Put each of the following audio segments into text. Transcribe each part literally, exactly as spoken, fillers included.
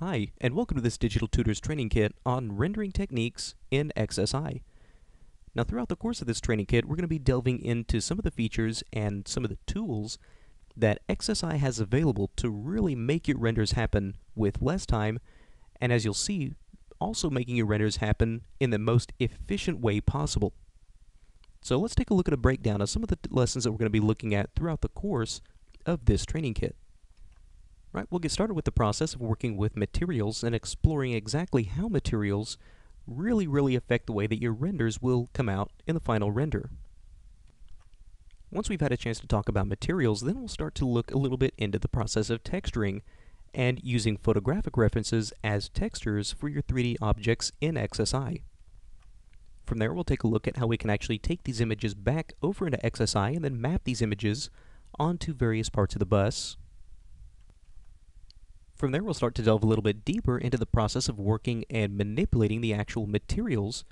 Hi, and welcome to this Digital Tutor's training kit on rendering techniques in X S I. Now, throughout the course of this training kit, we're going to be delving into some of the features and some of the tools that X S I has available to really make your renders happen with less time, and as you'll see, also making your renders happen in the most efficient way possible. So let's take a look at a breakdown of some of the lessons that we're going to be looking at throughout the course of this training kit. Right, we'll get started with the process of working with materials and exploring exactly how materials really, really affect the way that your renders will come out in the final render. Once we've had a chance to talk about materials, then we'll start to look a little bit into the process of texturing and using photographic references as textures for your three D objects in X S I. From there, we'll take a look at how we can actually take these images back over into X S I and then map these images onto various parts of the bus. From there, we'll start to delve a little bit deeper into the process of working and manipulating the actual materials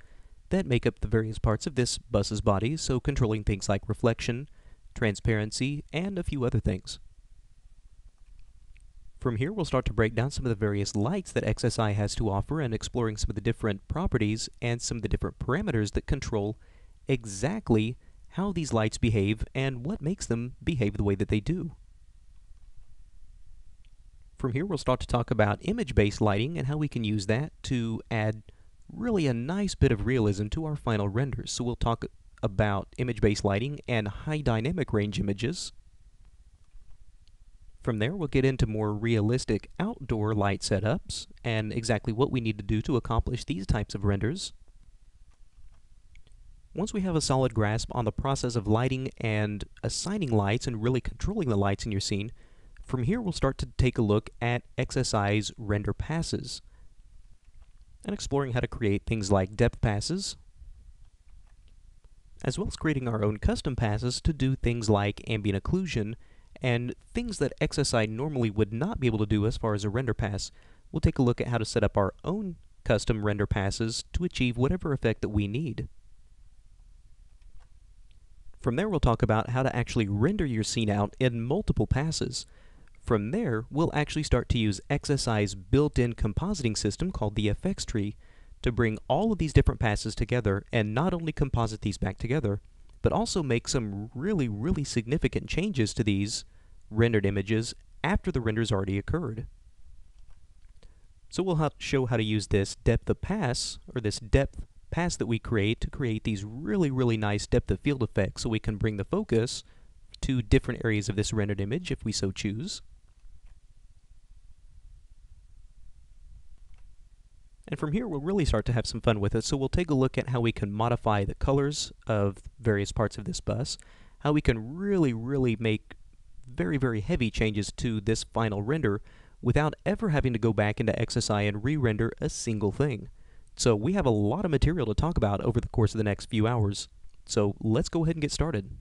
that make up the various parts of this bus's body, so controlling things like reflection, transparency, and a few other things. From here, we'll start to break down some of the various lights that X S I has to offer and exploring some of the different properties and some of the different parameters that control exactly how these lights behave and what makes them behave the way that they do. From here, we'll start to talk about image-based lighting and how we can use that to add really a nice bit of realism to our final renders. So we'll talk about image-based lighting and high dynamic range images. From there, we'll get into more realistic outdoor light setups and exactly what we need to do to accomplish these types of renders. Once we have a solid grasp on the process of lighting and assigning lights and really controlling the lights in your scene, from here, we'll start to take a look at X S I's render passes and exploring how to create things like depth passes, as well as creating our own custom passes to do things like ambient occlusion and things that X S I normally would not be able to do as far as a render pass. We'll take a look at how to set up our own custom render passes to achieve whatever effect that we need. From there, we'll talk about how to actually render your scene out in multiple passes. From there, we'll actually start to use X S I's built-in compositing system called the Effects Tree to bring all of these different passes together and not only composite these back together, but also make some really, really significant changes to these rendered images after the renders already occurred. So we'll have to show how to use this depth of pass, or this depth pass that we create to create these really, really nice depth of field effects so we can bring the focus to different areas of this rendered image if we so choose. And from here, we'll really start to have some fun with it. So we'll take a look at how we can modify the colors of various parts of this bus, how we can really, really make very, very heavy changes to this final render without ever having to go back into X S I and re-render a single thing. So we have a lot of material to talk about over the course of the next few hours. So let's go ahead and get started.